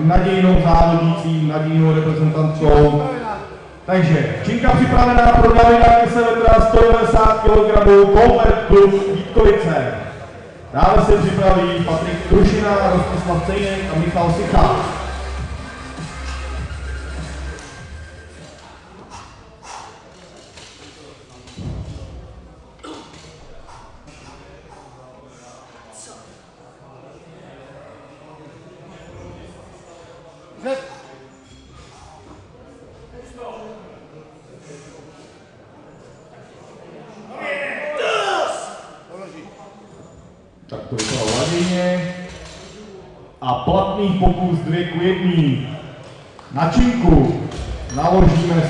nadějnou závodícím, nadějnou reprezentantkou. Takže činka připravená pro Davida Kiesewettera 190 kg, Colbert club Vítkovice. Dále se připraví Patrik Krušina, Rostislav Cejnek a Michal Sicha. Tak to vypadá hladinně. A platný pokus 2:1. Na činku naložíme